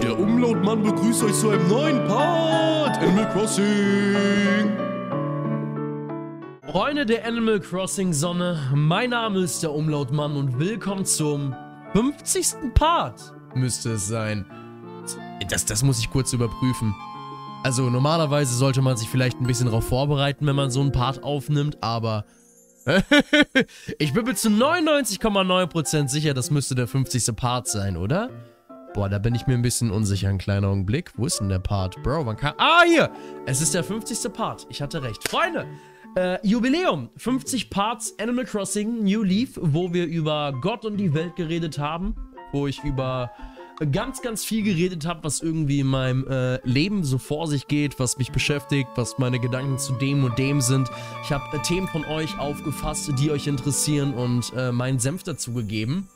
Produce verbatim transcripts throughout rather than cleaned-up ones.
Der Umlautmann begrüßt euch zu einem neuen Part Animal Crossing. Freunde der Animal Crossing Sonne, mein Name ist der Umlautmann und willkommen zum fünfzigsten Part, müsste es sein. Das, das muss ich kurz überprüfen. Also normalerweise sollte man sich vielleicht ein bisschen darauf vorbereiten, wenn man so einen Part aufnimmt, aber... ich bin mir zu neunundneunzig Komma neun Prozent sicher, das müsste der fünfzigste Part sein, oder? Boah, da bin ich mir ein bisschen unsicher, einen kleinen Augenblick. Wo ist denn der Part? Bro, man kann... Ah, hier! Es ist der fünfzigste Part. Ich hatte recht. Freunde, äh, Jubiläum. fünfzig Parts Animal Crossing New Leaf, wo wir über Gott und die Welt geredet haben. Wo ich über... ganz, ganz viel geredet habe, was irgendwie in meinem äh, Leben so vor sich geht, was mich beschäftigt, was meine Gedanken zu dem und dem sind. Ich habe äh, Themen von euch aufgefasst, die euch interessieren und äh, meinen Senf dazu gegeben.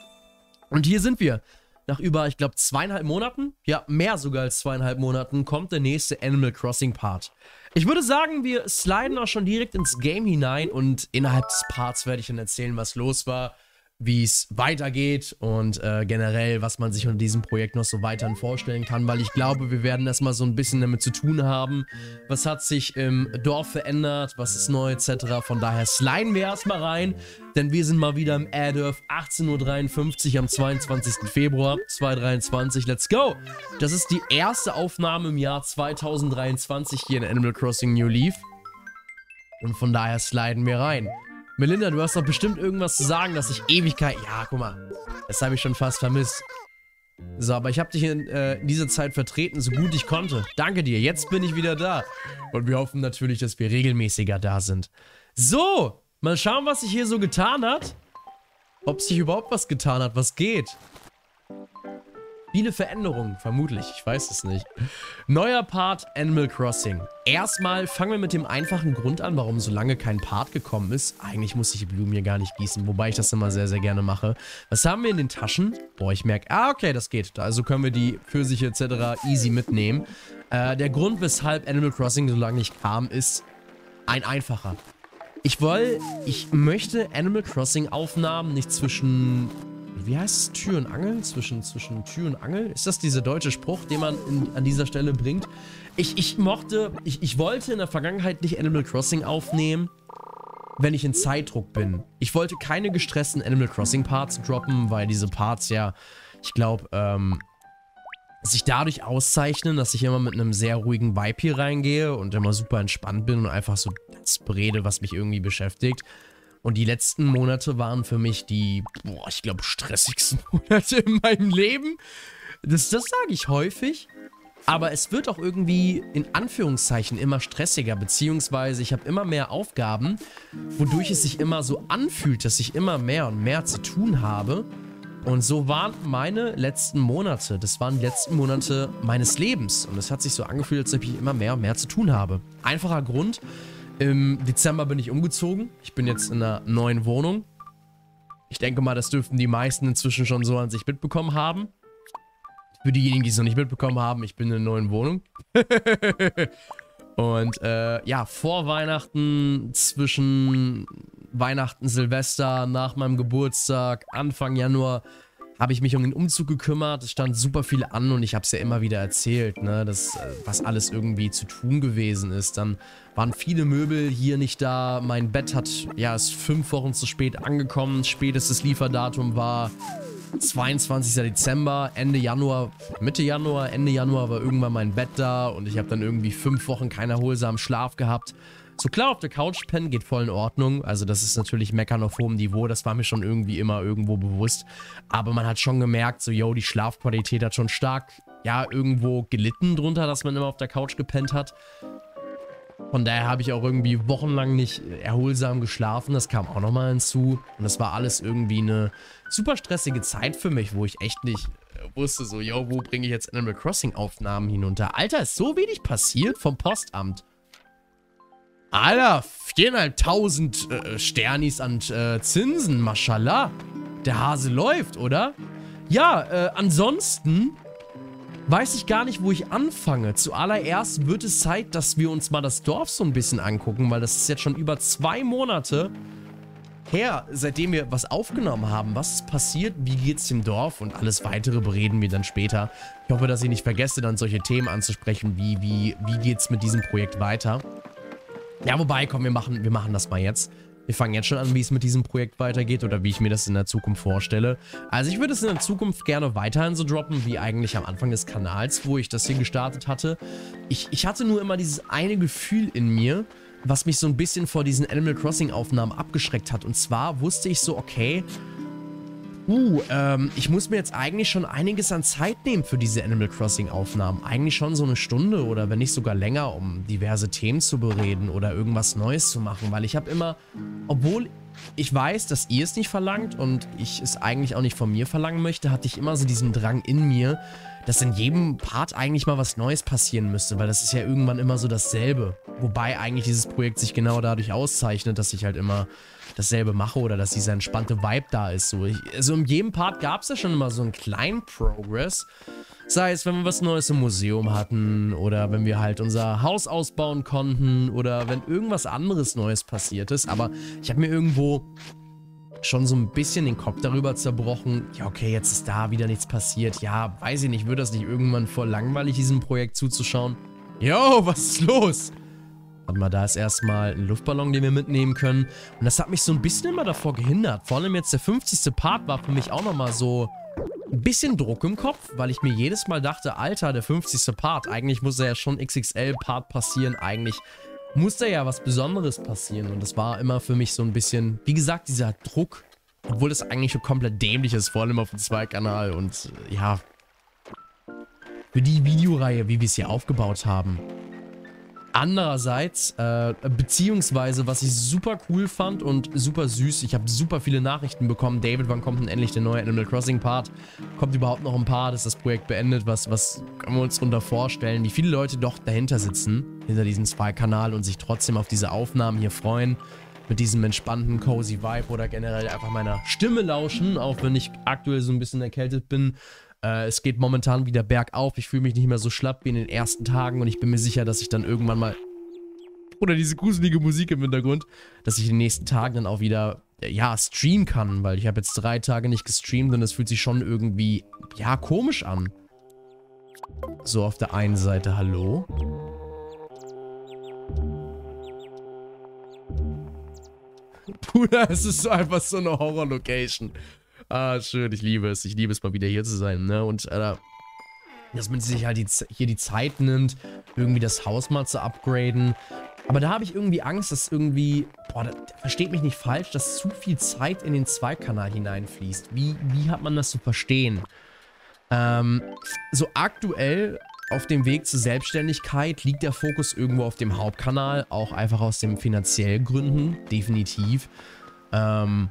Und hier sind wir. Nach über, ich glaube, zweieinhalb Monaten, ja, mehr sogar als zweieinhalb Monaten, kommt der nächste Animal Crossing Part. Ich würde sagen, wir sliden auch schon direkt ins Game hinein und innerhalb des Parts werde ich dann erzählen, was los war, wie es weitergeht und äh, generell, was man sich unter diesem Projekt noch so weiterhin vorstellen kann, weil ich glaube, wir werden erstmal so ein bisschen damit zu tun haben, was hat sich im Dorf verändert, was ist neu, et cetera. Von daher sliden wir erstmal rein, denn wir sind mal wieder im Airdorf, achtzehn Uhr dreiundfünfzig am zweiundzwanzigsten Februar zweitausenddreiundzwanzig. Let's go! Das ist die erste Aufnahme im Jahr zweitausenddreiundzwanzig hier in Animal Crossing New Leaf und von daher sliden wir rein. Melinda, du hast doch bestimmt irgendwas zu sagen, dass ich Ewigkeit... Ja, guck mal, das habe ich schon fast vermisst. So, aber ich habe dich in, äh, in dieser Zeit vertreten, so gut ich konnte. Danke dir, jetzt bin ich wieder da. Und wir hoffen natürlich, dass wir regelmäßiger da sind. So, mal schauen, was sich hier so getan hat. Ob sich überhaupt was getan hat, was geht. Viele Veränderungen, vermutlich, ich weiß es nicht. Neuer Part Animal Crossing. Erstmal fangen wir mit dem einfachen Grund an, warum so lange kein Part gekommen ist. Eigentlich muss ich die Blumen hier gar nicht gießen, wobei ich das immer sehr, sehr gerne mache. Was haben wir in den Taschen? Boah, ich merke, ah, okay, das geht. Also können wir die Pfirsiche et cetera easy mitnehmen. Äh, der Grund, weshalb Animal Crossing so lange nicht kam, ist ein einfacher. Ich wollte, ich möchte Animal Crossing Aufnahmen nicht zwischen... Wie heißt es? Tür und Angel? Zwischen, zwischen Tür und Angel? Ist das dieser deutsche Spruch, den man in, an dieser Stelle bringt? Ich, ich mochte, ich, ich wollte in der Vergangenheit nicht Animal Crossing aufnehmen, wenn ich in Zeitdruck bin. Ich wollte keine gestressten Animal Crossing Parts droppen, weil diese Parts ja, ich glaube, ähm, sich dadurch auszeichnen, dass ich immer mit einem sehr ruhigen Vibe hier reingehe und immer super entspannt bin und einfach so das rede, was mich irgendwie beschäftigt. Und die letzten Monate waren für mich die, boah, ich glaube, stressigsten Monate in meinem Leben. Das, das sage ich häufig. Aber es wird auch irgendwie in Anführungszeichen immer stressiger, beziehungsweise ich habe immer mehr Aufgaben, wodurch es sich immer so anfühlt, dass ich immer mehr und mehr zu tun habe. Und so waren meine letzten Monate, das waren die letzten Monate meines Lebens. Und es hat sich so angefühlt, als ob ich immer mehr und mehr zu tun habe. Einfacher Grund... Im Dezember bin ich umgezogen. Ich bin jetzt in einer neuen Wohnung. Ich denke mal, das dürften die meisten inzwischen schon so an sich mitbekommen haben. Für diejenigen, die es noch nicht mitbekommen haben, ich bin in einer neuen Wohnung. Und äh, ja, vor Weihnachten, zwischen Weihnachten, Silvester, nach meinem Geburtstag, Anfang Januar, habe ich mich um den Umzug gekümmert. Es stand super viel an und ich habe es ja immer wieder erzählt, ne, dass, was alles irgendwie zu tun gewesen ist. Dann waren viele Möbel hier nicht da. Mein Bett hat, ja, ist fünf Wochen zu spät angekommen. Spätestes Lieferdatum war zweiundzwanzigsten Dezember. Ende Januar, Mitte Januar, Ende Januar war irgendwann mein Bett da und ich habe dann irgendwie fünf Wochen keinen erholsamen Schlaf gehabt. So klar, auf der Couch pennen geht voll in Ordnung. Also das ist natürlich Meckern auf hohem Niveau. Das war mir schon irgendwie immer irgendwo bewusst. Aber man hat schon gemerkt, so, yo, die Schlafqualität hat schon stark, ja, irgendwo gelitten drunter, dass man immer auf der Couch gepennt hat. Von daher habe ich auch irgendwie wochenlang nicht erholsam geschlafen. Das kam auch nochmal hinzu. Und das war alles irgendwie eine super stressige Zeit für mich, wo ich echt nicht wusste, so, yo, wo bringe ich jetzt Animal Crossing Aufnahmen hinunter? Alter, ist so wenig passiert vom Postamt. Alter, viertausendfünfhundert äh, Sternis an äh, Zinsen, Maschallah. Der Hase läuft, oder? Ja, äh, ansonsten weiß ich gar nicht, wo ich anfange. Zuallererst wird es Zeit, dass wir uns mal das Dorf so ein bisschen angucken, weil das ist jetzt schon über zwei Monate, her, seitdem wir was aufgenommen haben. Was ist passiert? Wie geht's dem Dorf? Und alles Weitere bereden wir dann später. Ich hoffe, dass ihr nicht vergesst, dann solche Themen anzusprechen, wie, wie, wie geht's mit diesem Projekt weiter. Ja, wobei, komm, wir machen, wir machen das mal jetzt. Wir fangen jetzt schon an, wie es mit diesem Projekt weitergeht oder wie ich mir das in der Zukunft vorstelle. Also ich würde es in der Zukunft gerne weiterhin so droppen, wie eigentlich am Anfang des Kanals, wo ich das hier gestartet hatte. Ich, ich hatte nur immer dieses eine Gefühl in mir, was mich so ein bisschen vor diesen Animal Crossing Aufnahmen abgeschreckt hat. Und zwar wusste ich so, okay, uh, ähm, ich muss mir jetzt eigentlich schon einiges an Zeit nehmen für diese Animal Crossing Aufnahmen. Eigentlich schon so eine Stunde oder wenn nicht sogar länger, um diverse Themen zu bereden oder irgendwas Neues zu machen. Weil ich habe immer, obwohl ich weiß, dass ihr es nicht verlangt und ich es eigentlich auch nicht von mir verlangen möchte, hatte ich immer so diesen Drang in mir, dass in jedem Part eigentlich mal was Neues passieren müsste, weil das ist ja irgendwann immer so dasselbe. Wobei eigentlich dieses Projekt sich genau dadurch auszeichnet, dass ich halt immer dasselbe mache oder dass dieser entspannte Vibe da ist. So, ich, also in jedem Part gab es ja schon immer so einen kleinen Progress. Sei es, wenn wir was Neues im Museum hatten oder wenn wir halt unser Haus ausbauen konnten oder wenn irgendwas anderes Neues passiert ist. Aber ich habe mir irgendwo schon so ein bisschen den Kopf darüber zerbrochen. Ja, okay, jetzt ist da wieder nichts passiert. Ja, weiß ich nicht, wird das nicht irgendwann voll langweilig, diesem Projekt zuzuschauen? Yo, was ist los? Warte mal, da ist erstmal ein Luftballon, den wir mitnehmen können. Und das hat mich so ein bisschen immer davor gehindert. Vor allem jetzt der fünfzigste Part war für mich auch nochmal so ein bisschen Druck im Kopf, weil ich mir jedes Mal dachte, Alter, der fünfzigste Part, eigentlich muss ja schon X X L-Part passieren, eigentlich muss da ja was Besonderes passieren und das war immer für mich so ein bisschen, wie gesagt, dieser Druck, obwohl es eigentlich schon komplett dämlich ist, vor allem auf dem Zwei-Kanal und ja, für die Videoreihe, wie wir es hier aufgebaut haben. Andererseits, äh, beziehungsweise, was ich super cool fand und super süß, ich habe super viele Nachrichten bekommen. David, wann kommt denn endlich der neue Animal Crossing Part? Kommt überhaupt noch ein Part? Ist das Projekt beendet? Was, was können wir uns darunter vorstellen? Wie viele Leute doch dahinter sitzen, hinter diesem Zwei-Kanal und sich trotzdem auf diese Aufnahmen hier freuen. Mit diesem entspannten, cozy Vibe oder generell einfach meiner Stimme lauschen, auch wenn ich aktuell so ein bisschen erkältet bin. Es geht momentan wieder bergauf, ich fühle mich nicht mehr so schlapp wie in den ersten Tagen und ich bin mir sicher, dass ich dann irgendwann mal, oder diese gruselige Musik im Hintergrund, dass ich in den nächsten Tagen dann auch wieder, ja, streamen kann, weil ich habe jetzt drei Tage nicht gestreamt und es fühlt sich schon irgendwie, ja, komisch an. So, auf der einen Seite, hallo. Bruder, es ist einfach so eine Horror-Location. Ah, schön, ich liebe es. Ich liebe es, mal wieder hier zu sein, ne? Und, äh, dass man sich halt die, hier die Zeit nimmt, irgendwie das Haus mal zu upgraden. Aber da habe ich irgendwie Angst, dass irgendwie, boah, da, da versteht mich nicht falsch, dass zu viel Zeit in den Zwei-Kanal hineinfließt. Wie, wie hat man das zu verstehen? Ähm, so aktuell auf dem Weg zur Selbstständigkeit liegt der Fokus irgendwo auf dem Hauptkanal, auch einfach aus den finanziellen Gründen, definitiv. Ähm...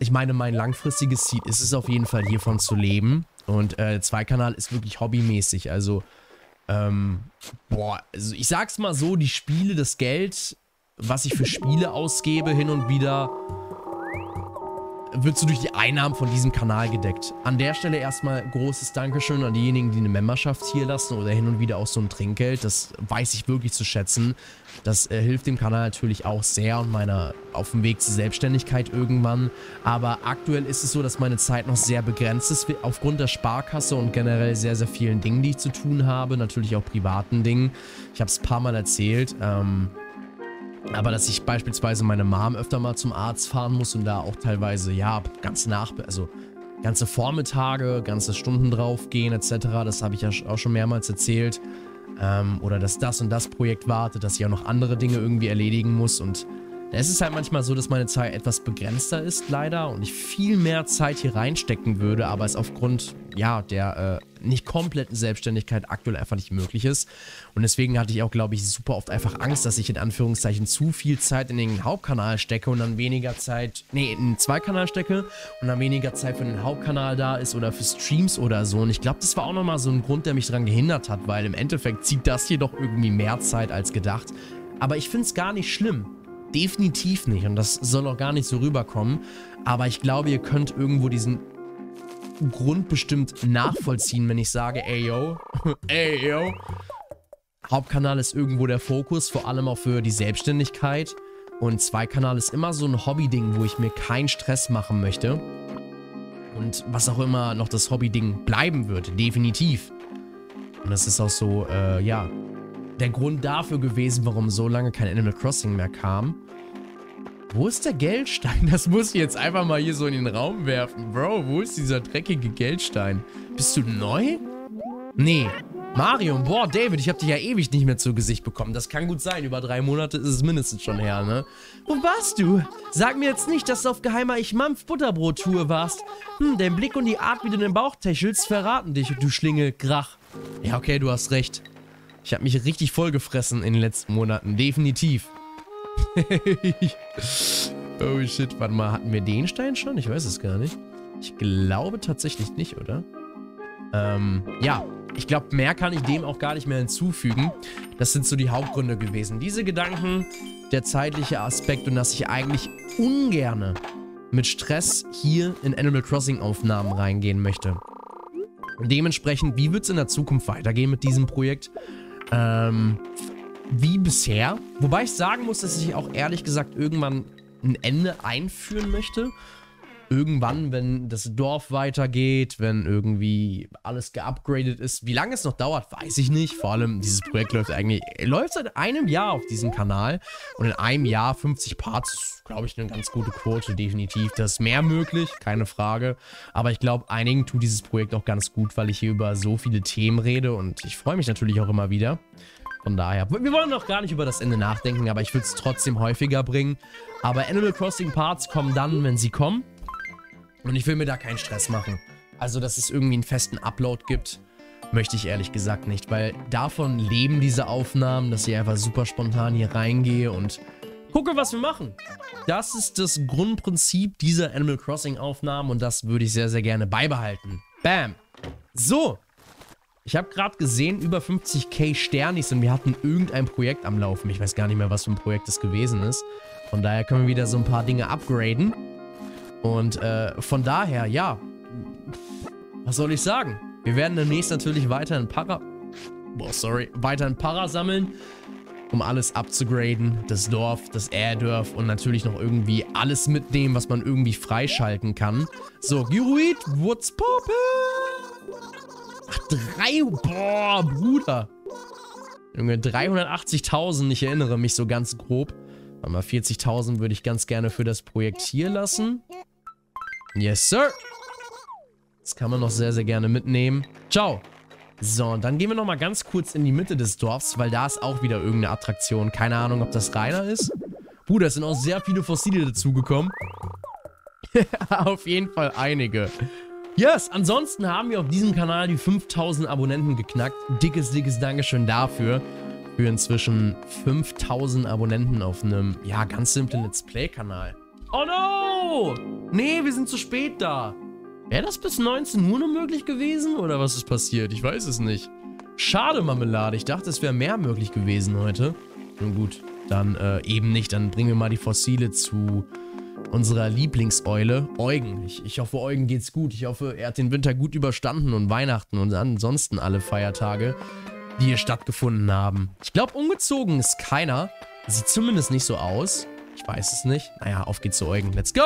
Ich meine, mein langfristiges Ziel ist es auf jeden Fall, hiervon zu leben. Und äh, Zwei-Kanal ist wirklich hobbymäßig. Also, ähm, boah, also ich sag's mal so, die Spiele, das Geld, was ich für Spiele ausgebe, hin und wieder, wird so durch die Einnahmen von diesem Kanal gedeckt. An der Stelle erstmal großes Dankeschön an diejenigen, die eine Memberschaft hier lassen oder hin und wieder auch so ein Trinkgeld. Das weiß ich wirklich zu schätzen. Das äh, hilft dem Kanal natürlich auch sehr und meiner auf dem Weg zur Selbstständigkeit irgendwann. Aber aktuell ist es so, dass meine Zeit noch sehr begrenzt ist aufgrund der Sparkasse und generell sehr, sehr vielen Dingen, die ich zu tun habe. Natürlich auch privaten Dingen. Ich habe es ein paar Mal erzählt. Ähm... Aber dass ich beispielsweise meine Mom öfter mal zum Arzt fahren muss und da auch teilweise, ja, ganz nach, also ganze Vormittage, ganze Stunden draufgehen et cetera. Das habe ich ja auch schon mehrmals erzählt. Ähm, oder dass das und das Projekt wartet, dass ich auch noch andere Dinge irgendwie erledigen muss. Und es ist halt manchmal so, dass meine Zeit etwas begrenzter ist, leider. Und ich viel mehr Zeit hier reinstecken würde, aber es aufgrund, ja, der äh, nicht kompletten Selbstständigkeit aktuell einfach nicht möglich ist. Und deswegen hatte ich auch, glaube ich, super oft einfach Angst, dass ich in Anführungszeichen zu viel Zeit in den Hauptkanal stecke und dann weniger Zeit, nee, in den Zweikanal stecke und dann weniger Zeit für den Hauptkanal da ist oder für Streams oder so. Und ich glaube, das war auch nochmal so ein Grund, der mich daran gehindert hat, weil im Endeffekt zieht das hier doch irgendwie mehr Zeit als gedacht. Aber ich finde es gar nicht schlimm. Definitiv nicht und das soll auch gar nicht so rüberkommen, aber ich glaube, ihr könnt irgendwo diesen Grund bestimmt nachvollziehen, wenn ich sage, ey yo, ey yo, Hauptkanal ist irgendwo der Fokus, vor allem auch für die Selbstständigkeit Und Zweikanal ist immer so ein Hobby-Ding, wo ich mir keinen Stress machen möchte. Und was auch immer noch das Hobby-Ding bleiben wird, definitiv. Und das ist auch so, äh, ja, der Grund dafür gewesen, warum so lange kein Animal Crossing mehr kam. Wo ist der Geldstein? Das muss ich jetzt einfach mal hier so in den Raum werfen. Bro, wo ist dieser dreckige Geldstein? Bist du neu? Nee. Marion, boah, David, ich hab dich ja ewig nicht mehr zu Gesicht bekommen. Das kann gut sein. Über drei Monate ist es mindestens schon her, ne? Wo warst du? Sag mir jetzt nicht, dass du auf geheimer Ich-Mampf-Butterbrot-Tour warst. Hm, dein Blick und die Art, wie du den Bauch tächelst, verraten dich, du Schlingel, Grach. Ja, okay, du hast recht. Ich hab mich richtig vollgefressen in den letzten Monaten. Definitiv. Oh shit, warte mal, hatten wir den Stein schon? Ich weiß es gar nicht. Ich glaube tatsächlich nicht, oder? Ähm, ja. Ich glaube, mehr kann ich dem auch gar nicht mehr hinzufügen. Das sind so die Hauptgründe gewesen. Diese Gedanken, der zeitliche Aspekt und dass ich eigentlich ungerne mit Stress hier in Animal Crossing Aufnahmen reingehen möchte. Und dementsprechend, wie wird es in der Zukunft weitergehen mit diesem Projekt? Ähm... Wie bisher. Wobei ich sagen muss, dass ich auch ehrlich gesagt irgendwann ein Ende einführen möchte. Irgendwann, wenn das Dorf weitergeht, wenn irgendwie alles geupgradet ist. Wie lange es noch dauert, weiß ich nicht. Vor allem, dieses Projekt läuft eigentlich läuft seit einem Jahr auf diesem Kanal. Und in einem Jahr fünfzig Parts ist, glaube ich, eine ganz gute Quote, definitiv. Das ist mehr möglich, keine Frage. Aber ich glaube, einigen tut dieses Projekt auch ganz gut, weil ich hier über so viele Themen rede. Und ich freue mich natürlich auch immer wieder. Von daher, wir wollen noch gar nicht über das Ende nachdenken, aber ich würde es trotzdem häufiger bringen. Aber Animal Crossing Parts kommen dann, wenn sie kommen. Und ich will mir da keinen Stress machen. Also, dass es irgendwie einen festen Upload gibt, möchte ich ehrlich gesagt nicht. Weil davon leben diese Aufnahmen, dass ich einfach super spontan hier reingehe und gucke, was wir machen. Das ist das Grundprinzip dieser Animal Crossing Aufnahmen und das würde ich sehr, sehr gerne beibehalten. Bam! So! Ich habe gerade gesehen, über fünfzig K Sternis und wir hatten irgendein Projekt am Laufen. Ich weiß gar nicht mehr, was für ein Projekt es gewesen ist. Von daher können wir wieder so ein paar Dinge upgraden. Und äh, von daher, ja, was soll ich sagen? Wir werden demnächst natürlich weiter in Para... Boah, sorry. Weiter in Para sammeln, um alles abzugraden. Das Dorf, das Airdorf und natürlich noch irgendwie alles mitnehmen, was man irgendwie freischalten kann. So, Gyruid, what's poppin'? Ach, drei... Boah, Bruder. Junge, dreihundertachtzigtausend. Ich erinnere mich so ganz grob. Aber vierzigtausend würde ich ganz gerne für das Projekt hier lassen. Yes, Sir. Das kann man noch sehr, sehr gerne mitnehmen. Ciao. So, und dann gehen wir nochmal ganz kurz in die Mitte des Dorfs, weil da ist auch wieder irgendeine Attraktion. Keine Ahnung, ob das Rainer ist. Bruder, es sind auch sehr viele Fossile dazugekommen. Auf jeden Fall einige. Yes, ansonsten haben wir auf diesem Kanal die fünftausend Abonnenten geknackt. Dickes, dickes Dankeschön dafür. Für inzwischen fünftausend Abonnenten auf einem, ja, ganz simplen Let's Play-Kanal. Oh no! Nee, wir sind zu spät da. Wäre das bis neunzehn Uhr noch möglich gewesen? Oder was ist passiert? Ich weiß es nicht. Schade, Marmelade. Ich dachte, es wäre mehr möglich gewesen heute. Nun gut, dann äh, eben nicht. Dann bringen wir mal die Fossile zu... unserer Lieblingseule, Eugen. Ich, ich hoffe, Eugen geht's gut. Ich hoffe, er hat den Winter gut überstanden und Weihnachten und ansonsten alle Feiertage, die hier stattgefunden haben. Ich glaube, umgezogen ist keiner. Sieht zumindest nicht so aus. Ich weiß es nicht. Naja, auf geht's zu Eugen. Let's go!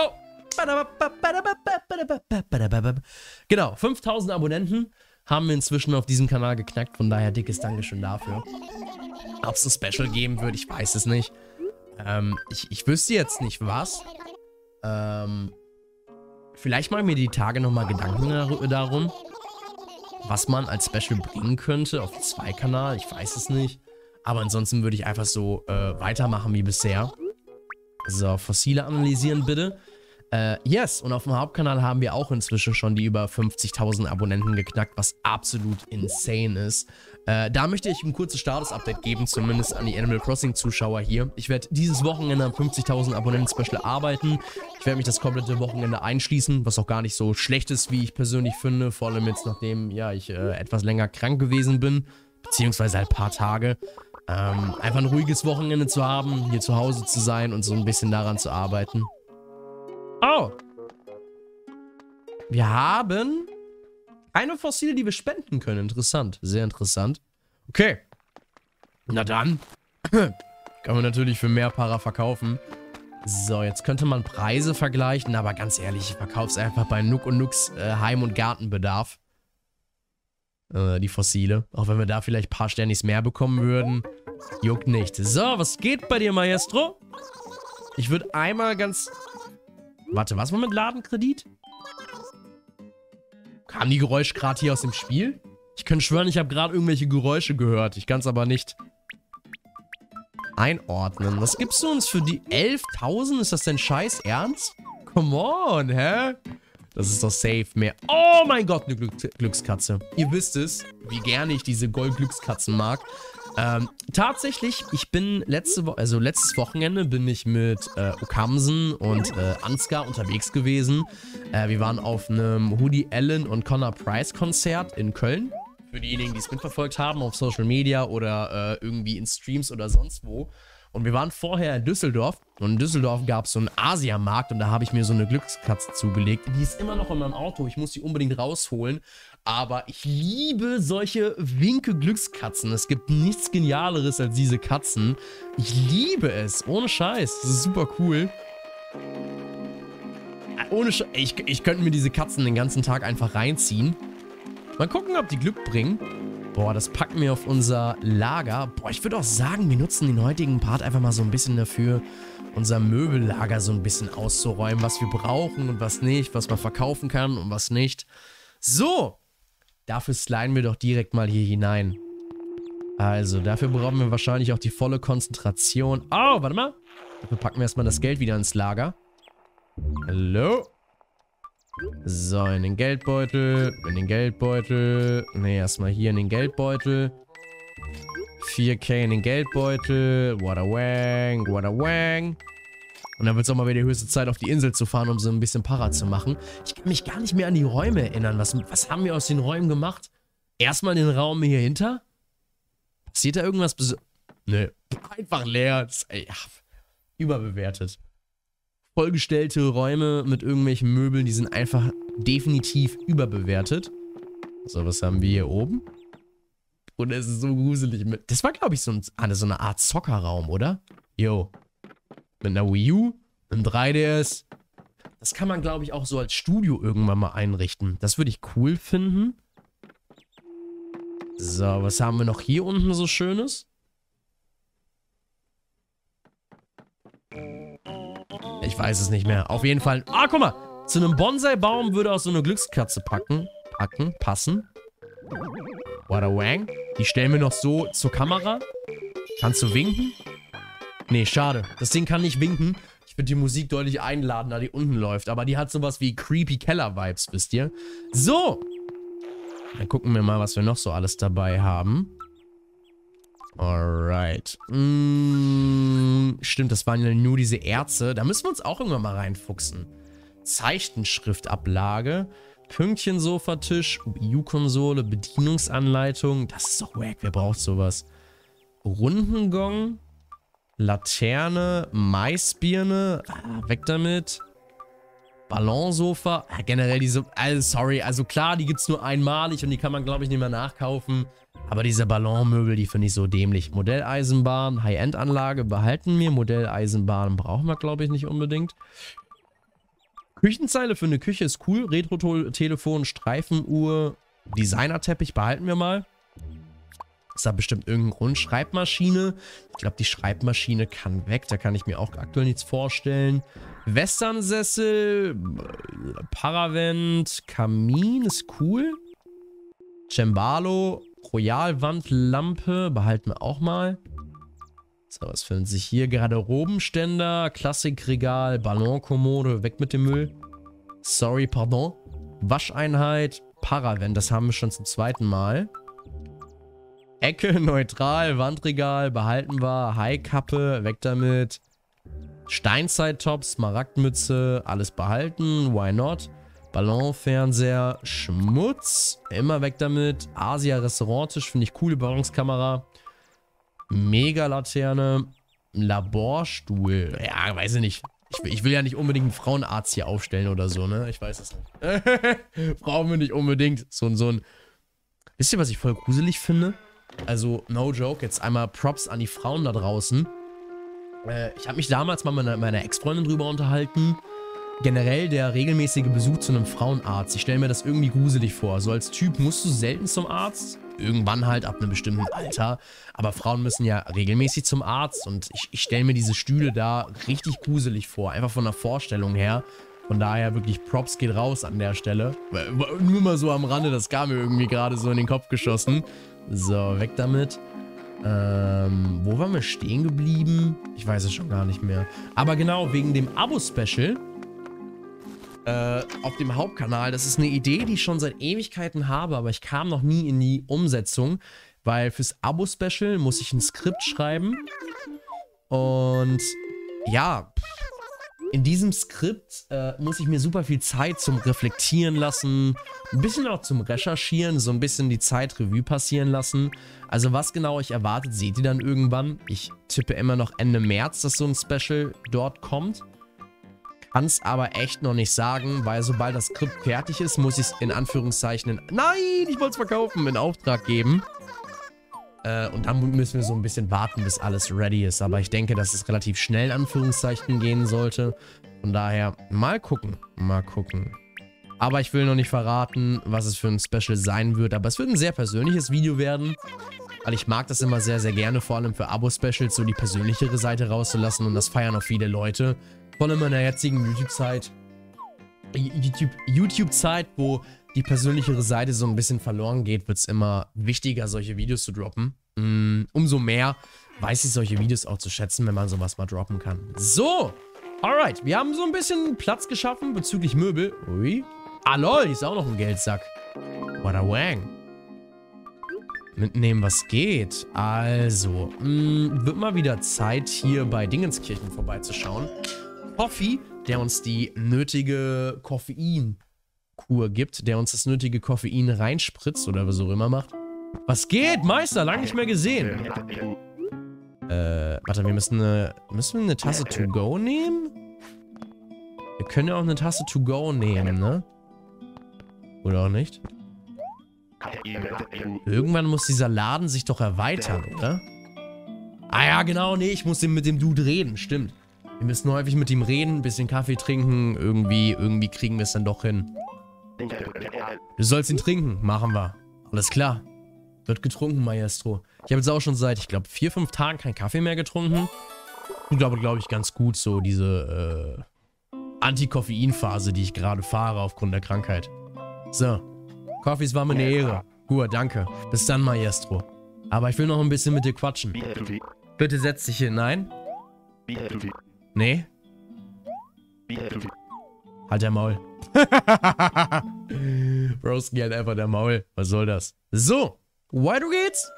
Genau, fünftausend Abonnenten haben wir inzwischen auf diesem Kanal geknackt. Von daher dickes Dankeschön dafür. Ob es ein Special geben wird, ich weiß es nicht. Ähm, ich, ich wüsste jetzt nicht, was... Ähm, vielleicht mache ich mir die Tage nochmal Gedanken dar darum, was man als Special bringen könnte auf zwei Kanal. Ich weiß es nicht. Aber ansonsten würde ich einfach so äh, weitermachen wie bisher. So, Fossile analysieren bitte. Äh, yes, und auf dem Hauptkanal haben wir auch inzwischen schon die über fünfzigtausend Abonnenten geknackt, was absolut insane ist. Äh, da möchte ich ein kurzes Status-Update geben, zumindest an die Animal Crossing-Zuschauer hier. Ich werde dieses Wochenende am fünfzigtausend Abonnenten-Special arbeiten. Ich werde mich das komplette Wochenende einschließen, was auch gar nicht so schlecht ist, wie ich persönlich finde. Vor allem jetzt, nachdem ja, ich äh, etwas länger krank gewesen bin, beziehungsweise ein paar Tage. Ähm, einfach ein ruhiges Wochenende zu haben, hier zu Hause zu sein und so ein bisschen daran zu arbeiten. Oh! Wir haben eine Fossile, die wir spenden können. Interessant. Sehr interessant. Okay. Na dann. Kann man natürlich für mehr Para verkaufen. So, jetzt könnte man Preise vergleichen, aber ganz ehrlich, ich verkaufe es einfach bei Nook und Nooks äh, Heim- und Gartenbedarf. Äh, die Fossile. Auch wenn wir da vielleicht ein paar Sternis mehr bekommen würden. Juckt nicht. So, was geht bei dir, Maestro? Ich würde einmal ganz... Warte, was war mit Ladenkredit? Kam die Geräusche gerade hier aus dem Spiel? Ich kann schwören, ich habe gerade irgendwelche Geräusche gehört. Ich kann es aber nicht einordnen. Was gibst du uns für die elftausend? Ist das denn scheiß Ernst? Come on, hä? Das ist doch safe mehr. Oh mein Gott, eine Glück Glückskatze. Ihr wisst es, wie gerne ich diese Gold-Glückskatzen mag. Ähm, tatsächlich, ich bin letzte Woche, also letztes Wochenende bin ich mit äh, Okamsen und äh, Ansgar unterwegs gewesen. Äh, wir waren auf einem Hoodie Allen und Connor Price Konzert in Köln. Für diejenigen, die es mitverfolgt haben auf Social Media oder äh, irgendwie in Streams oder sonst wo. Und wir waren vorher in Düsseldorf. Und in Düsseldorf gab es so einen Asiamarkt. Und da habe ich mir so eine Glückskatze zugelegt. Die ist immer noch in meinem Auto. Ich muss die unbedingt rausholen. Aber ich liebe solche winke Glückskatzen. Es gibt nichts Genialeres als diese Katzen. Ich liebe es. Ohne Scheiß. Das ist super cool. Ohne Scheiß. Ich, ich könnte mir diese Katzen den ganzen Tag einfach reinziehen. Mal gucken, ob die Glück bringen. Boah, das packen wir auf unser Lager. Boah, ich würde auch sagen, wir nutzen den heutigen Part einfach mal so ein bisschen dafür, unser Möbellager so ein bisschen auszuräumen, was wir brauchen und was nicht, was man verkaufen kann und was nicht. So, dafür sliden wir doch direkt mal hier hinein. Also, dafür brauchen wir wahrscheinlich auch die volle Konzentration. Oh, warte mal. Dafür packen wir erstmal das Geld wieder ins Lager. Hallo? So, in den Geldbeutel, in den Geldbeutel, ne, erstmal hier in den Geldbeutel, vier K in den Geldbeutel, what a wang, what a wang. Und dann wird es auch mal wieder die höchste Zeit, auf die Insel zu fahren, um so ein bisschen Para zu machen. Ich kann mich gar nicht mehr an die Räume erinnern, was, was haben wir aus den Räumen gemacht? Erstmal den Raum hier hinter, passiert da irgendwas bes... Ne, einfach leer, das, ey, ach, überbewertet. Vollgestellte Räume mit irgendwelchen Möbeln, die sind einfach definitiv überbewertet. So, was haben wir hier oben? Und es ist so gruselig. Das war, glaube ich, so, ein, so eine Art Zockerraum, oder? Yo. Mit einer Wii U, einem drei D S. Das kann man, glaube ich, auch so als Studio irgendwann mal einrichten. Das würde ich cool finden. So, was haben wir noch hier unten so Schönes? Ich weiß es nicht mehr. Auf jeden Fall. Ah, guck mal. Zu einem Bonsai-Baum würde auch so eine Glückskatze packen. Packen. Passen. What a wang. Die stellen wir noch so zur Kamera. Kannst du winken? Nee, schade. Das Ding kann nicht winken. Ich würde die Musik deutlich einladen, da die unten läuft. Aber die hat sowas wie Creepy Keller-Vibes, wisst ihr? So. Dann gucken wir mal, was wir noch so alles dabei haben. Alright. Mm, stimmt, das waren ja nur diese Erze. Da müssen wir uns auch irgendwann mal reinfuchsen. Zeichenschriftablage, Pünktchen-Sofa-Tisch, U-Konsole, Bedienungsanleitung. Das ist doch wack, wer braucht sowas? Rundengong, Laterne, Maisbirne, ah, weg damit. Ballonsofa, ah, generell diese, also sorry, also klar, die gibt es nur einmalig und die kann man, glaube ich, nicht mehr nachkaufen. Aber diese Ballonmöbel, die finde ich so dämlich. Modelleisenbahn, High-End-Anlage behalten wir. Modelleisenbahn brauchen wir, glaube ich, nicht unbedingt. Küchenzeile für eine Küche ist cool. Retro-Telefon, Streifenuhr, Designerteppich behalten wir mal. Ist da bestimmt irgendein Grund. Schreibmaschine. Ich glaube, die Schreibmaschine kann weg. Da kann ich mir auch aktuell nichts vorstellen. Westernsessel, Paravent, Kamin ist cool. Cembalo. Royalwandlampe behalten wir auch mal. So, was finden sich hier? Garderobenständer, Klassikregal, Ballonkommode, weg mit dem Müll. Sorry, pardon. Wascheinheit, Paravent, das haben wir schon zum zweiten Mal. Ecke, neutral, Wandregal, behalten wir. Haikappe, weg damit. Steinzeittop, Smaragdmütze, alles behalten, why not? Ballonfernseher, Schmutz, immer weg damit. Asia-Restauranttisch, finde ich cool, Überwachungskamera. Mega-Laterne, Laborstuhl. Ja, weiß ich nicht. Ich will, ich will ja nicht unbedingt einen Frauenarzt hier aufstellen oder so, ne? Ich weiß es nicht. Brauchen wir nicht unbedingt. So, so ein... Wisst ihr, was ich voll gruselig finde? Also, no joke, jetzt einmal Props an die Frauen da draußen. Äh, ich habe mich damals mal mit meiner, meiner Ex-Freundin drüber unterhalten. Generell der regelmäßige Besuch zu einem Frauenarzt. Ich stelle mir das irgendwie gruselig vor. So als Typ musst du selten zum Arzt. Irgendwann halt ab einem bestimmten Alter. Aber Frauen müssen ja regelmäßig zum Arzt. Und ich, ich stelle mir diese Stühle da richtig gruselig vor. Einfach von der Vorstellung her. Von daher wirklich Props geht raus an der Stelle. Nur mal so am Rande. Das kam mir irgendwie gerade so in den Kopf geschossen. So, weg damit. Ähm, wo waren wir stehen geblieben? Ich weiß es schon gar nicht mehr. Aber genau, wegen dem Abo-Special auf dem Hauptkanal. Das ist eine Idee, die ich schon seit Ewigkeiten habe, aber ich kam noch nie in die Umsetzung, weil fürs Abo-Special muss ich ein Skript schreiben und ja, in diesem Skript äh, muss ich mir super viel Zeit zum Reflektieren lassen, ein bisschen auch zum Recherchieren, so ein bisschen die Zeitrevue passieren lassen. Also was genau euch erwartet, seht ihr dann irgendwann. Ich tippe immer noch Ende März, dass so ein Special dort kommt. Kann es aber echt noch nicht sagen, weil sobald das Skript fertig ist, muss ich es in Anführungszeichen in... Nein, ich wollte es verkaufen, in Auftrag geben. Äh, und dann müssen wir so ein bisschen warten, bis alles ready ist. Aber ich denke, dass es relativ schnell in Anführungszeichen gehen sollte. Von daher, mal gucken, mal gucken. Aber ich will noch nicht verraten, was es für ein Special sein wird. Aber es wird ein sehr persönliches Video werden. Weil ich mag das immer sehr, sehr gerne, vor allem für Abo-Specials, so die persönlichere Seite rauszulassen. Und das feiern auch viele Leute. Vor allem in meiner jetzigen YouTube-Zeit, YouTube, YouTube-Zeit, wo die persönlichere Seite so ein bisschen verloren geht, wird es immer wichtiger, solche Videos zu droppen. Umso mehr weiß ich solche Videos auch zu schätzen, wenn man sowas mal droppen kann. So, alright, wir haben so ein bisschen Platz geschaffen bezüglich Möbel. Ui, ah lol, hier ist auch noch ein Geldsack. What a wang. Mitnehmen, was geht. Also, mh, wird mal wieder Zeit, hier bei Dingenskirchen vorbeizuschauen. Coffee, der uns die nötige Koffeinkur gibt, der uns das nötige Koffein reinspritzt oder was auch immer macht. Was geht, Meister? Lang nicht mehr gesehen. Äh, warte, wir müssen eine, müssen wir eine Tasse to go nehmen? Wir können ja auch eine Tasse to go nehmen, ne? Oder auch nicht? Irgendwann muss dieser Laden sich doch erweitern, oder? Ah ja, genau, nee, ich muss mit dem Dude reden, stimmt. Wir müssen häufig mit ihm reden, ein bisschen Kaffee trinken, irgendwie, irgendwie kriegen wir es dann doch hin. Du sollst ihn trinken, machen wir. Alles klar. Wird getrunken, Maestro. Ich habe jetzt auch schon seit, ich glaube, vier, fünf Tagen keinen Kaffee mehr getrunken. Ich glaube, glaube ich, ganz gut so diese äh, Anti-Koffein-Phase, die ich gerade fahre aufgrund der Krankheit. So. Coffees war mir eine Ehre. Gut, danke. Bis dann, Maestro. Aber ich will noch ein bisschen mit dir quatschen. Bitte setz dich hin. Nein? Nee? Halt der Maul. Broski, halt einfach der Maul. Was soll das? So, weiter geht's.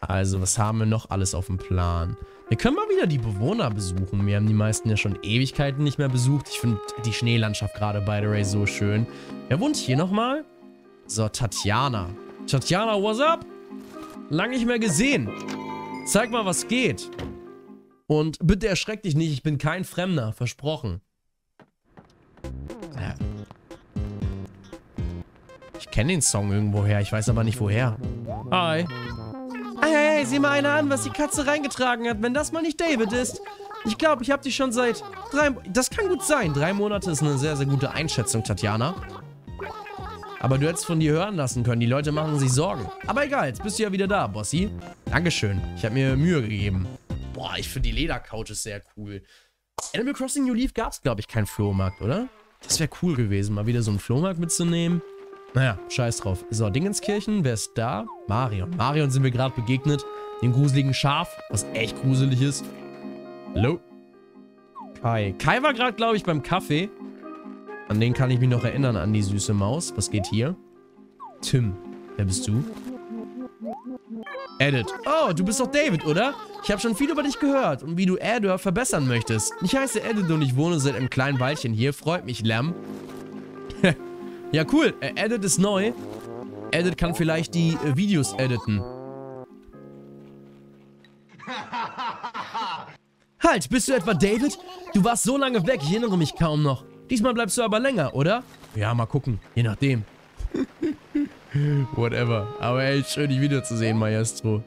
Also, was haben wir noch alles auf dem Plan? Wir können mal wieder die Bewohner besuchen. Wir haben die meisten ja schon Ewigkeiten nicht mehr besucht. Ich finde die Schneelandschaft gerade, by the way, so schön. Wer wohnt hier nochmal? So, Tatjana. Tatjana, what's up? Lang nicht mehr gesehen. Zeig mal, was geht. Und bitte erschreck dich nicht, ich bin kein Fremder, versprochen. Ja. Ich kenne den Song irgendwoher, ich weiß aber nicht woher. Hi. Hey, sieh mal einer an, was die Katze reingetragen hat, wenn das mal nicht David ist. Ich glaube, ich habe dich schon seit drei... Das kann gut sein, drei Monate ist eine sehr, sehr gute Einschätzung, Tatjana. Aber du hättest von dir hören lassen können, die Leute machen sich Sorgen. Aber egal, jetzt bist du ja wieder da, Bossi. Dankeschön, ich habe mir Mühe gegeben. Boah, ich finde die Ledercouches sehr cool. Animal Crossing New Leaf gab es, glaube ich, keinen Flohmarkt, oder? Das wäre cool gewesen, mal wieder so einen Flohmarkt mitzunehmen. Naja, scheiß drauf. So, Dingenskirchen, wer ist da? Marion. Marion sind wir gerade begegnet. Dem gruseligen Schaf, was echt gruselig ist. Hallo? Kai. Kai war gerade, glaube ich, beim Kaffee. An den kann ich mich noch erinnern, an die süße Maus. Was geht hier? Tim. Wer bist du? Edit. Oh, du bist doch David, oder? Ich habe schon viel über dich gehört und wie du Airdorf verbessern möchtest. Ich heiße Edit und ich wohne seit einem kleinen Weilchen hier. Freut mich, Lamm. Ja, cool. Edit ist neu. Edit kann vielleicht die äh, Videos editen. Halt, bist du etwa David? Du warst so lange weg, ich erinnere mich kaum noch. Diesmal bleibst du aber länger, oder? Ja, mal gucken. Je nachdem. Whatever. Aber ey, schön, dich wiederzusehen, Maestro.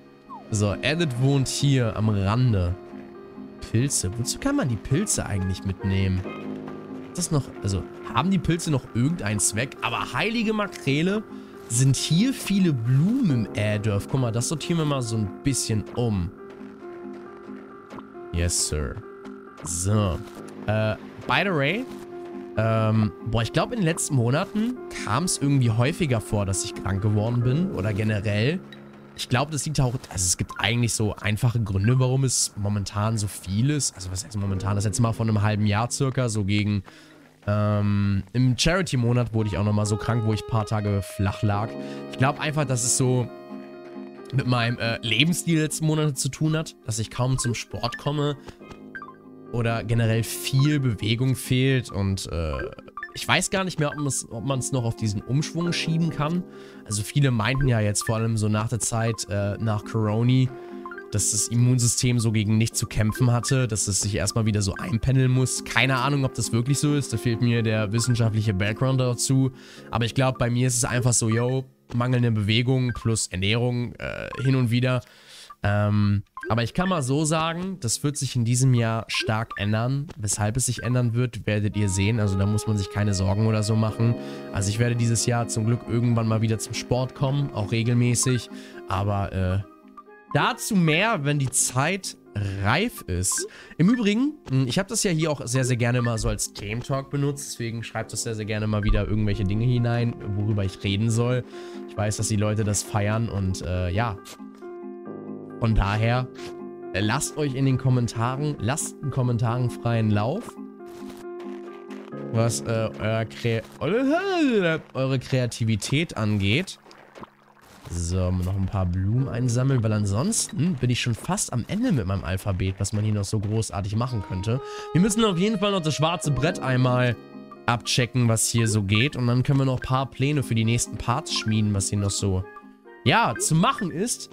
So, Edit wohnt hier am Rande. Pilze. Wozu kann man die Pilze eigentlich mitnehmen? Ist das noch... Also, haben die Pilze noch irgendeinen Zweck? Aber heilige Makrele, sind hier viele Blumen im Airdorf. Guck mal, das sortieren wir mal so ein bisschen um. Yes, sir. So. Äh, by the way... Ähm, boah, ich glaube, in den letzten Monaten kam es irgendwie häufiger vor, dass ich krank geworden bin. Oder generell. Ich glaube, das liegt auch... Also, es gibt eigentlich so einfache Gründe, warum es momentan so viel ist. Also, was heißt momentan? Das letzte Mal vor einem halben Jahr circa, so gegen... Ähm, im Charity-Monat wurde ich auch nochmal so krank, wo ich ein paar Tage flach lag. Ich glaube einfach, dass es so mit meinem äh, Lebensstil letzten Monate zu tun hat. Dass ich kaum zum Sport komme. Oder generell viel Bewegung fehlt und äh, ich weiß gar nicht mehr, ob man es noch auf diesen Umschwung schieben kann. Also viele meinten ja jetzt vor allem so nach der Zeit, äh, nach Corona, dass das Immunsystem so gegen nichts zu kämpfen hatte, dass es sich erstmal wieder so einpendeln muss. Keine Ahnung, ob das wirklich so ist, da fehlt mir der wissenschaftliche Background dazu. Aber ich glaube, bei mir ist es einfach so, yo, mangelnde Bewegung plus Ernährung äh, hin und wieder. Ähm, aber ich kann mal so sagen, das wird sich in diesem Jahr stark ändern. Weshalb es sich ändern wird, werdet ihr sehen. Also da muss man sich keine Sorgen oder so machen. Also ich werde dieses Jahr zum Glück irgendwann mal wieder zum Sport kommen, auch regelmäßig. Aber äh, dazu mehr, wenn die Zeit reif ist. Im Übrigen, ich habe das ja hier auch sehr, sehr gerne mal so als Game Talk benutzt. Deswegen schreibt das sehr, sehr gerne mal wieder irgendwelche Dinge hinein, worüber ich reden soll. Ich weiß, dass die Leute das feiern und äh, ja... Von daher, lasst euch in den Kommentaren, lasst den Kommentaren freien Lauf, was äh, euer Kre eure Kreativität angeht. So, noch ein paar Blumen einsammeln, weil ansonsten bin ich schon fast am Ende mit meinem Alphabet, was man hier noch so großartig machen könnte. Wir müssen auf jeden Fall noch das schwarze Brett einmal abchecken, was hier so geht. Und dann können wir noch ein paar Pläne für die nächsten Parts schmieden, was hier noch so, ja, zu machen ist.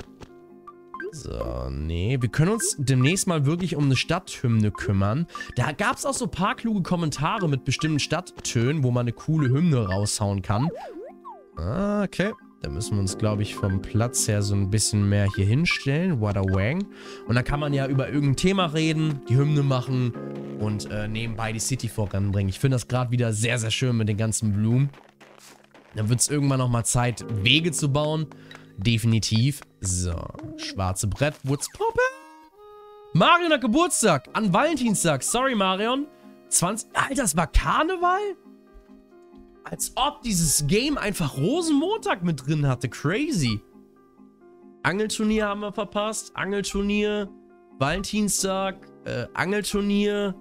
So, nee. Wir können uns demnächst mal wirklich um eine Stadthymne kümmern. Da gab es auch so ein paar kluge Kommentare mit bestimmten Stadttönen, wo man eine coole Hymne raushauen kann. Ah, okay. Da müssen wir uns, glaube ich, vom Platz her so ein bisschen mehr hier hinstellen. What a wang. Und dann kann man ja über irgendein Thema reden, die Hymne machen und äh, nebenbei die City voranbringen. Ich finde das gerade wieder sehr, sehr schön mit den ganzen Blumen. Dann wird es irgendwann nochmal Zeit, Wege zu bauen. Definitiv. So, schwarze Brett, Wurzpuppe. Marion hat Geburtstag, an Valentinstag. Sorry, Marion. zwanzig Alter, das war Karneval? Als ob dieses Game einfach Rosenmontag mit drin hatte. Crazy. Angelturnier haben wir verpasst. Angelturnier, Valentinstag, äh, Angelturnier.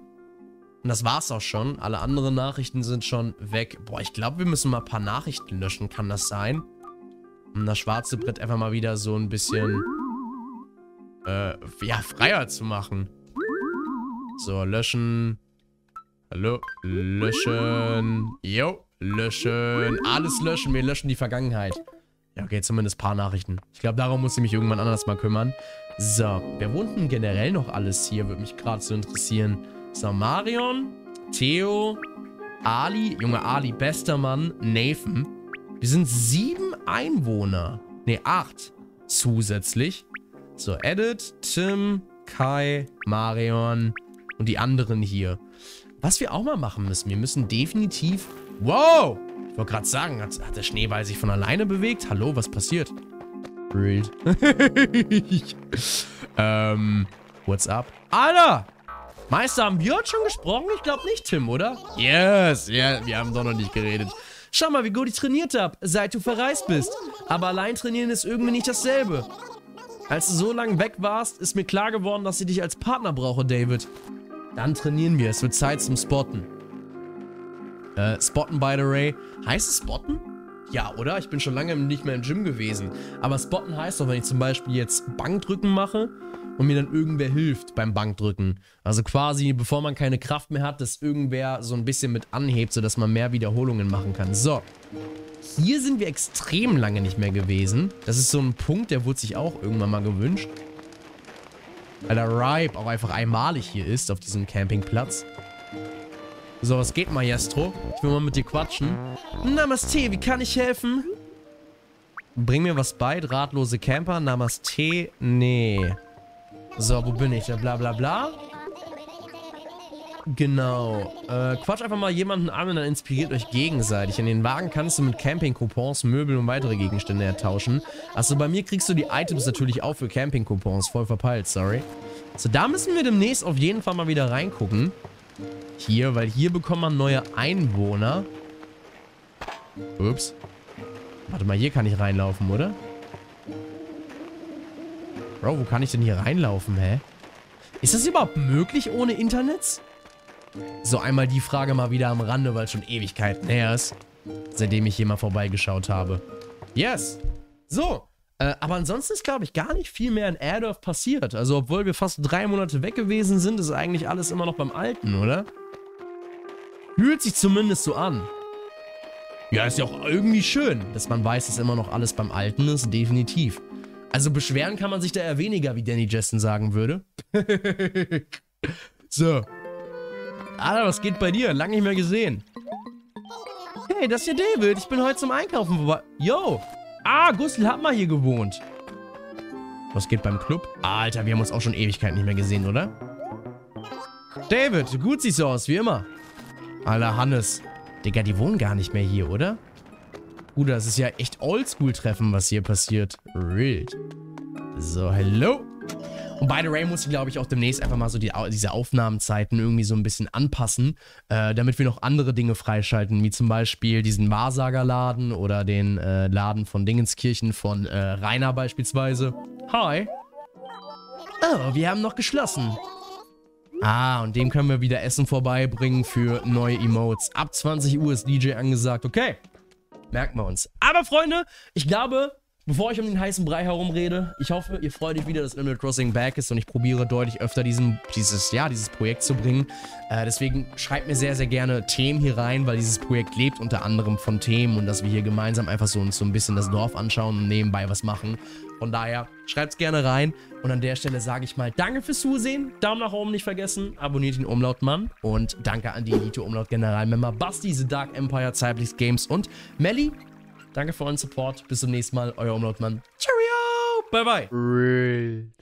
Und das war's auch schon. Alle anderen Nachrichten sind schon weg. Boah, ich glaube, wir müssen mal ein paar Nachrichten löschen. Kann das sein? Um das schwarze Brett einfach mal wieder so ein bisschen äh, ja, freier zu machen. So, löschen. Hallo, löschen. Jo, löschen. Alles löschen, wir löschen die Vergangenheit. Ja, okay, zumindest ein paar Nachrichten. Ich glaube, darum muss ich mich irgendwann anders mal kümmern. So, wer wohnt denn generell noch alles hier? Würde mich gerade so interessieren. So, Marion, Theo, Ali. Junge, Ali, bester Mann. Nathan. Wir sind sieben Einwohner. Ne, acht zusätzlich. So, Edit, Tim, Kai, Marion und die anderen hier. Was wir auch mal machen müssen, wir müssen definitiv... Wow! Ich wollte gerade sagen, hat, hat der Schneeball sich von alleine bewegt? Hallo, was passiert? Real. ähm, what's up? Alter! Meister, haben wir heute schon gesprochen? Ich glaube nicht, Tim, oder? Yes, yeah, wir haben doch noch nicht geredet. Schau mal, wie gut ich trainiert habe, seit du verreist bist. Aber allein trainieren ist irgendwie nicht dasselbe. Als du so lange weg warst, ist mir klar geworden, dass ich dich als Partner brauche, David. Dann trainieren wir. Es wird Zeit zum Spotten. Äh, Spotten, by the way. Heißt es Spotten? Ja, oder? Ich bin schon lange nicht mehr im Gym gewesen. Aber Spotten heißt doch, wenn ich zum Beispiel jetzt Bankdrücken mache und mir dann irgendwer hilft beim Bankdrücken. Also quasi, bevor man keine Kraft mehr hat, dass irgendwer so ein bisschen mit anhebt, sodass man mehr Wiederholungen machen kann. So. Hier sind wir extrem lange nicht mehr gewesen. Das ist so ein Punkt, der wurde sich auch irgendwann mal gewünscht. Weil der Ripe auch einfach einmalig hier ist, auf diesem Campingplatz. So, was geht, Maestro? Ich will mal mit dir quatschen. Namaste, wie kann ich helfen? Bring mir was bei, drahtlose Camper. Namaste, nee. So, wo bin ich? Bla bla bla. Genau. Äh, quatsch einfach mal jemanden an und dann inspiriert euch gegenseitig. In den Wagen kannst du mit Camping-Coupons, Möbel und weitere Gegenstände ertauschen. Achso, bei mir kriegst du die Items natürlich auch für Camping-Coupons. Voll verpeilt, sorry. So, da müssen wir demnächst auf jeden Fall mal wieder reingucken. Hier, weil hier bekommt man neue Einwohner. Ups. Warte mal, hier kann ich reinlaufen, oder? Bro, wo kann ich denn hier reinlaufen, hä? Ist das überhaupt möglich ohne Internet? So, einmal die Frage mal wieder am Rande, weil es schon Ewigkeiten her ist, seitdem ich hier mal vorbeigeschaut habe. Yes! So, äh, aber ansonsten ist, glaube ich, gar nicht viel mehr in Airdorf passiert. Also, obwohl wir fast drei Monate weg gewesen sind, ist eigentlich alles immer noch beim Alten, oder? Fühlt sich zumindest so an. Ja, ist ja auch irgendwie schön, dass man weiß, dass immer noch alles beim Alten ist, definitiv. Also beschweren kann man sich da eher weniger, wie Danny Jessen sagen würde. So. Alter, was geht bei dir? Lang nicht mehr gesehen. Hey, das ist ja David. Ich bin heute zum Einkaufen vorbei. Yo. Ah, Gusl hat mal hier gewohnt. Was geht beim Club? Alter, wir haben uns auch schon Ewigkeiten nicht mehr gesehen, oder? David, gut siehst du aus, wie immer. Alter, Hannes. Digga, die wohnen gar nicht mehr hier, oder? Bruder, das ist ja echt Oldschool-Treffen, was hier passiert. Real. So, hello. Und by the way, muss ich, glaube ich, auch demnächst einfach mal so die, diese Aufnahmezeiten irgendwie so ein bisschen anpassen, äh, damit wir noch andere Dinge freischalten, wie zum Beispiel diesen Wahrsagerladen oder den äh, Laden von Dingenskirchen von äh, Rainer beispielsweise. Hi. Oh, wir haben noch geschlossen. Ah, und dem können wir wieder Essen vorbeibringen für neue Emotes. Ab zwanzig Uhr ist D J angesagt. Okay. Merken wir uns. Aber Freunde, ich glaube, bevor ich um den heißen Brei herumrede, ich hoffe, ihr freut euch wieder, dass Animal Crossing back ist und ich probiere deutlich öfter diesen, dieses, ja, dieses Projekt zu bringen. Äh, deswegen schreibt mir sehr, sehr gerne Themen hier rein, weil dieses Projekt lebt unter anderem von Themen und dass wir hier gemeinsam einfach so uns so ein bisschen das Dorf anschauen und nebenbei was machen. Von daher, schreibt's gerne rein und an der Stelle sage ich mal danke fürs Zusehen, Daumen nach oben nicht vergessen, abonniert den Umlautmann und danke an die Elite-Umlaut-General-Member Basti, The Dark Empire, Zeitlichs Games und Melli. Danke für euren Support, bis zum nächsten Mal, euer Umlautmann. Cheerio, bye bye.